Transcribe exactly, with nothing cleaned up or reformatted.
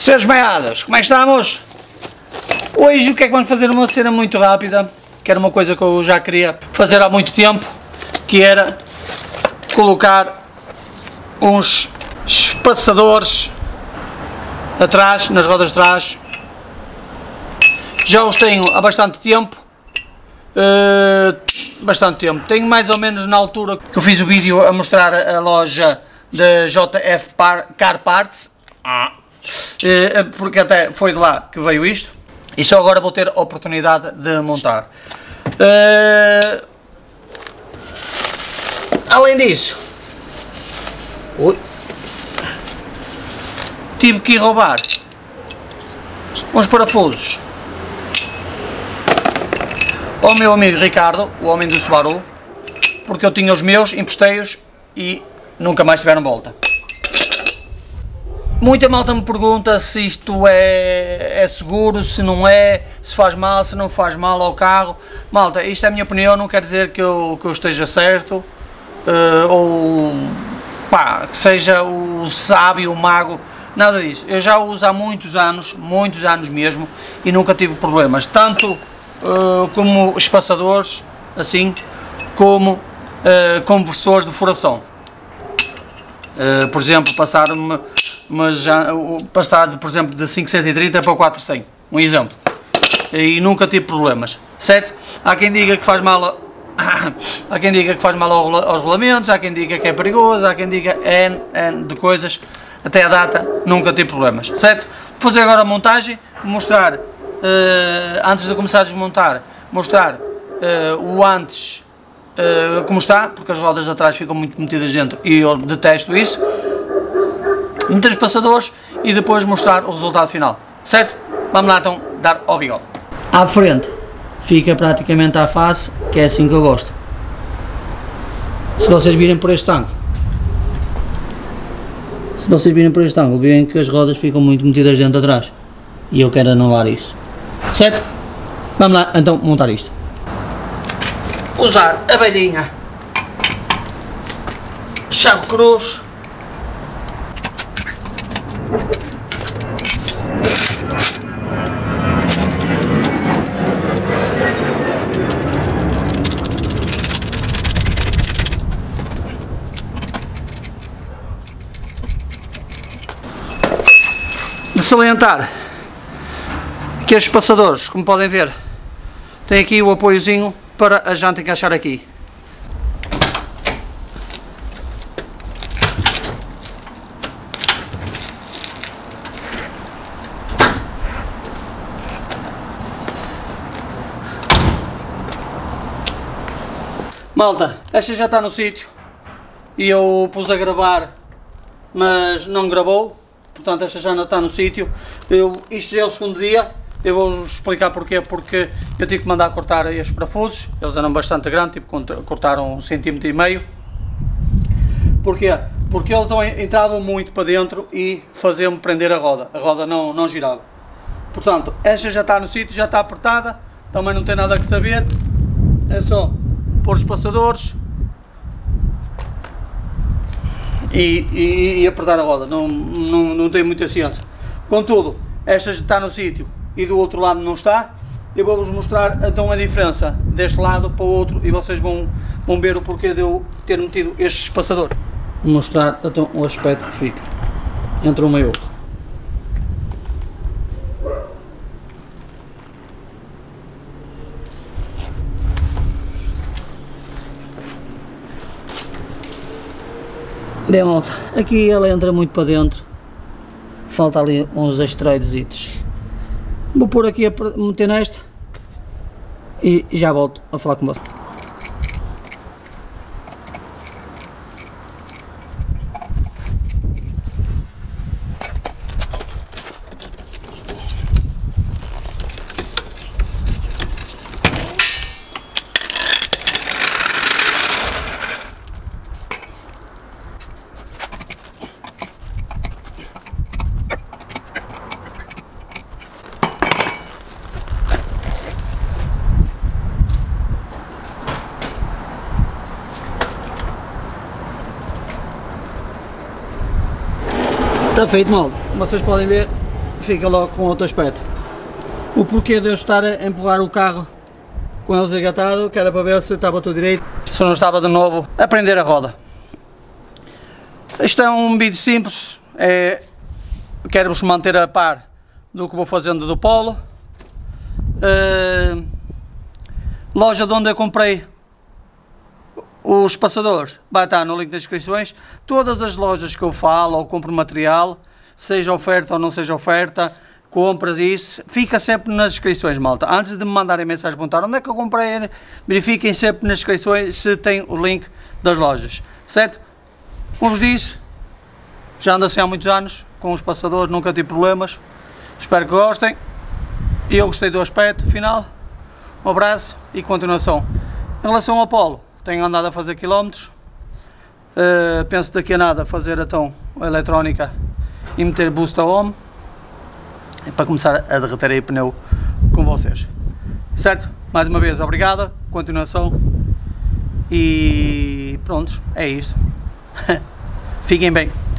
Seus maiadas, como é que estamos? Hoje o que é que vamos fazer? Uma cena muito rápida, que era uma coisa que eu já queria fazer há muito tempo, que era colocar uns espaçadores atrás, nas rodas de trás. Já os tenho há bastante tempo, uh, bastante tempo, tenho mais ou menos na altura que eu fiz o vídeo a mostrar a loja da J F Car Parts, ah. porque até foi de lá que veio isto e só agora vou ter a oportunidade de montar. Uh, além disso, ui, tive que ir roubar uns parafusos ao meu amigo Ricardo, o homem do Subaru, porque eu tinha os meus, emprestei-os e nunca mais tiveram volta. Muita malta me pergunta se isto é, é seguro, se não é, se faz mal, se não faz mal ao carro. Malta, isto é a minha opinião, não quer dizer que eu, que eu esteja certo, uh, ou pá, que seja o sábio, o mago, nada disso. Eu já o uso há muitos anos, muitos anos mesmo, e nunca tive problemas, tanto uh, como espaçadores, assim, como uh, conversores de furação. Uh, por exemplo, passar-me... mas já passado, por exemplo, de cinco cento e trinta para quatro cem, um exemplo, e nunca tive problemas, certo? Há quem diga que faz mal, a, há quem diga que faz mal aos rolamentos, há quem diga que é perigoso, há quem diga N, N de coisas, até a data nunca tive problemas, certo? Vou fazer agora a montagem, mostrar, uh, antes de começar a desmontar, mostrar uh, o antes, uh, como está, porque as rodas atrás ficam muito metidas dentro e eu detesto isso. Meter os passadores e depois mostrar o resultado final, certo? Vamos lá então dar ao bigode. À frente fica praticamente à face, que é assim que eu gosto. Se vocês virem por este ângulo, se vocês virem por este ângulo, veem que as rodas ficam muito metidas dentro atrás e eu quero anular isso, certo? Vamos lá então montar isto. Usar a velhinha chave cruz. De salientar que estes passadores, como podem ver, têm aqui o apoiozinho para a janta encaixar aqui. Malta, esta já está no sítio e eu pus a gravar, mas não gravou, portanto esta já não está no sítio. Eu, isto já é o segundo dia, eu vou explicar porquê, porque eu tive que mandar cortar estes parafusos, eles eram bastante grandes, tipo cortaram um centímetro e meio. Porquê? Porque eles não entravam muito para dentro e faziam-me prender a roda, a roda não, não girava. Portanto, esta já está no sítio, já está apertada, também não tem nada que saber, é só pôr os passadores e, e, e apertar a roda, não, não, não tem muita ciência. Contudo, esta está no sítio e do outro lado não está. Eu vou-vos mostrar então a diferença deste lado para o outro e vocês vão, vão ver o porquê de eu ter metido estes passadores. Vou mostrar então o aspecto que fica entre uma e outra. Bem, malta, aqui ela entra muito para dentro, falta ali uns asteroides. Vou pôr aqui a meter nesta e já volto a falar com vocês. Está feito, malta, vocês podem ver fica logo com outro aspecto. O porquê de eu estar a empurrar o carro com eles agatado, que era para ver se estava tudo direito, se não estava de novo a prender a roda. Isto é um vídeo simples, é, quero-vos manter a par do que vou fazendo do Polo. Uh, loja de onde eu comprei os passadores vai estar no link das descrições. Todas as lojas que eu falo ou compro material, seja oferta ou não seja oferta, compras e isso, fica sempre nas descrições, malta. Antes de me mandarem mensagem perguntar onde é que eu comprei, verifiquem sempre nas descrições se tem o link das lojas, certo? Como vos disse, já ando assim há muitos anos com os passadores, nunca tive problemas. Espero que gostem. Eu gostei do aspecto final. Um abraço e continuação. Em relação ao Polo, tenho andado a fazer quilómetros. Uh, penso daqui a nada fazer então a eletrónica e meter boost a home para começar a derreter aí pneu com vocês. Certo? Mais uma vez, obrigado. Continuação. E pronto, é isso. Fiquem bem.